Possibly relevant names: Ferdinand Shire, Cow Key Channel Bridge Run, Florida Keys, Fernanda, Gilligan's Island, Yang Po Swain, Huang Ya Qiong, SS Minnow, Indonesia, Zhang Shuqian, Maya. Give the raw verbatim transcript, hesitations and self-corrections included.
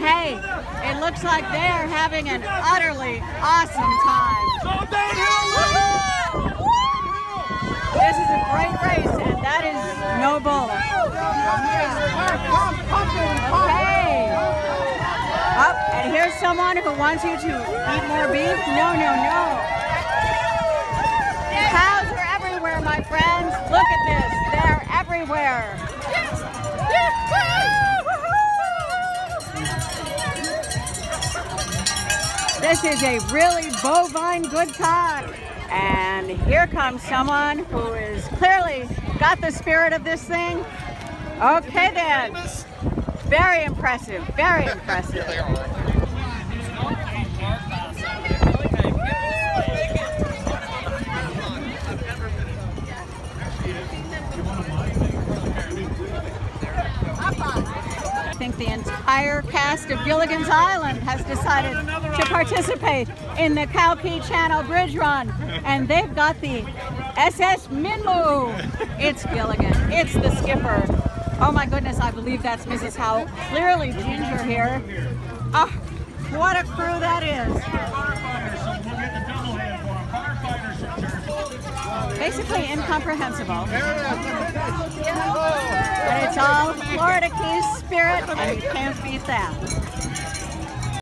hey, it looks like they're having an utterly awesome time. This is a great race, and that is no bull. Okay. Up, oh, and here's someone who wants you to eat more beef. No, no, no. Cows are everywhere, my friends. Look at this. They're everywhere. This is a really bovine good time. And here comes someone who is clearly got the spirit of this thing. Okay then. Very impressive, very impressive. I think the entire cast of Gilligan's Island has decided to participate in the Cow Key Channel Bridge Run, and they've got the S S Minnow. It's Gilligan, it's the skipper. Oh my goodness, I believe that's Missus Howell. Clearly Ginger here. Oh, what a crew that is. Basically incomprehensible. But it's all Florida Keys spirit, and you can't beat that.